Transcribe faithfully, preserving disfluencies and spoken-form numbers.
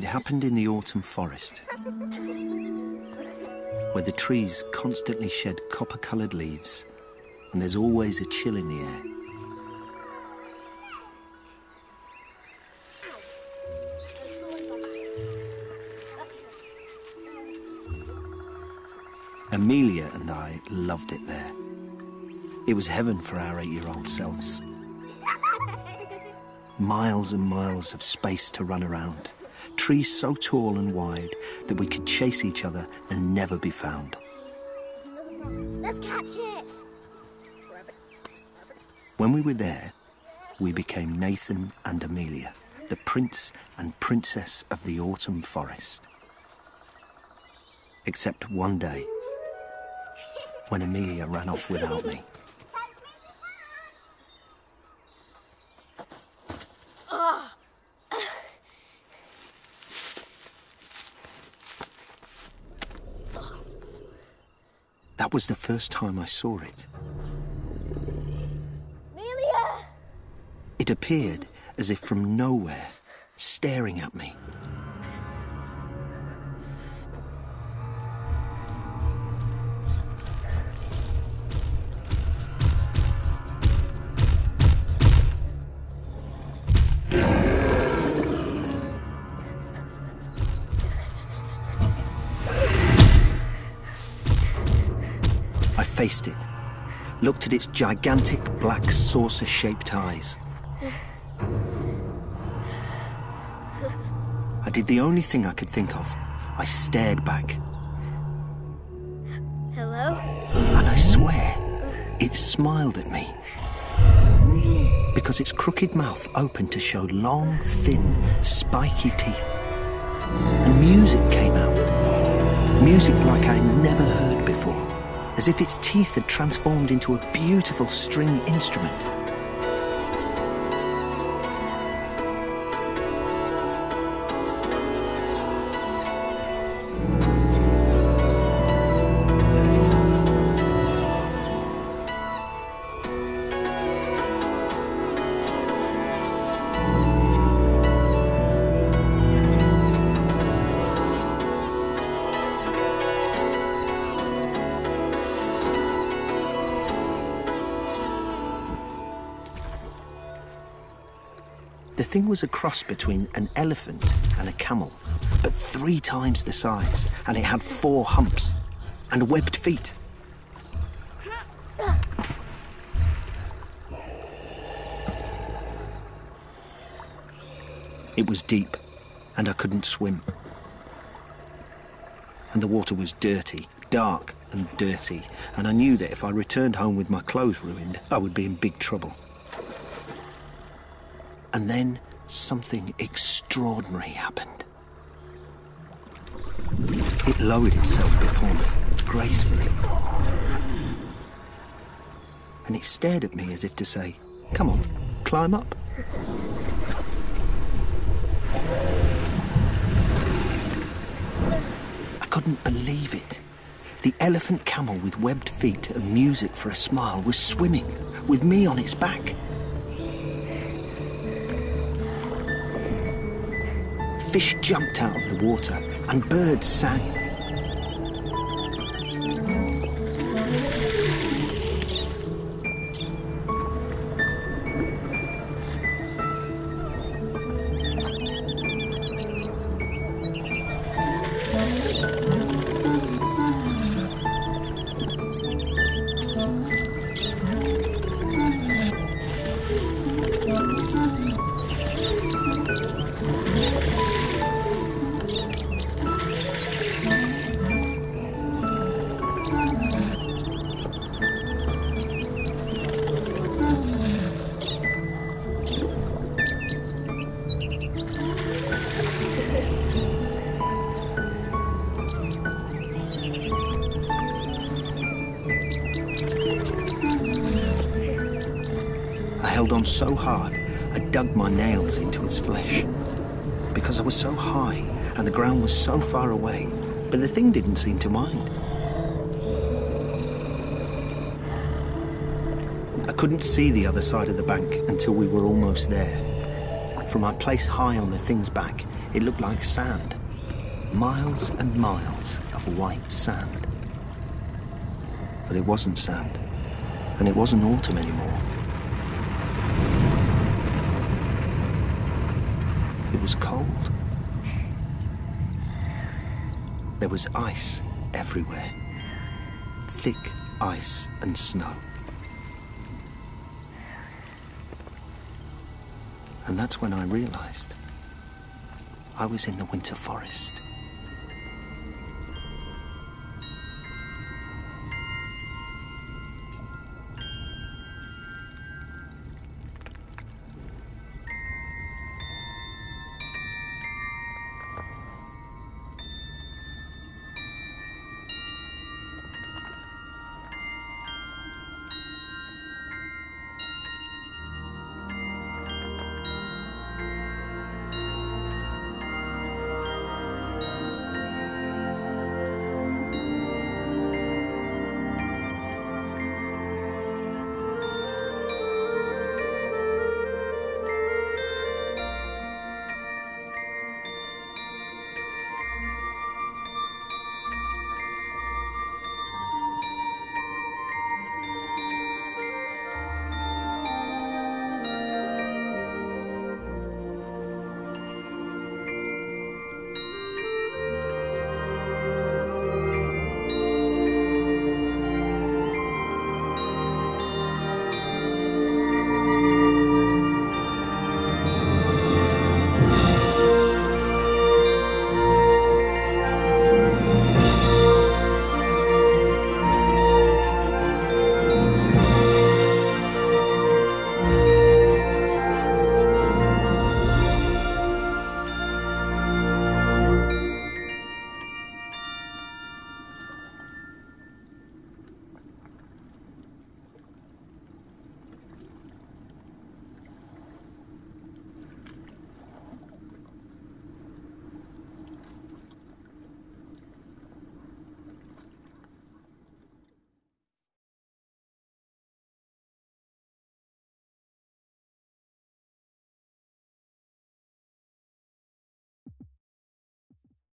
It happened in the autumn forest, where the trees constantly shed copper-coloured leaves, and there's always a chill in the air. Amelia and I loved it there. It was heaven for our eight-year-old selves. Miles and miles of space to run around. Trees so tall and wide that we could chase each other and never be found. Let's catch it! When we were there, we became Nathan and Amelia, the prince and princess of the autumn forest. Except one day, when Amelia ran off without me. That was the first time I saw it. Amelia! It appeared as if from nowhere, staring at me. Faced it, looked at its gigantic black saucer-shaped eyes. I did the only thing I could think of. I stared back. Hello? And I swear, it smiled at me. Because its crooked mouth opened to show long, thin, spiky teeth. And music came out. Music like I'd never heard before. As if its teeth had transformed into a beautiful string instrument. The thing was a cross between an elephant and a camel, but three times the size, and it had four humps and webbed feet. It was deep, and I couldn't swim. And the water was dirty, dark and dirty, and I knew that if I returned home with my clothes ruined, I would be in big trouble. And then something extraordinary happened. It lowered itself before me, gracefully. And it stared at me as if to say, "Come on, climb up." I couldn't believe it. The elephant camel with webbed feet and music for a smile was swimming, with me on its back. Fish jumped out of the water, and birds sang. Held on so hard, I dug my nails into its flesh. Because I was so high, and the ground was so far away, but the thing didn't seem to mind. I couldn't see the other side of the bank until we were almost there. From our place high on the thing's back, it looked like sand. Miles and miles of white sand. But it wasn't sand, and it wasn't autumn anymore. It was cold. There was ice everywhere. Thick ice and snow. And that's when I realized I was in the winter forest.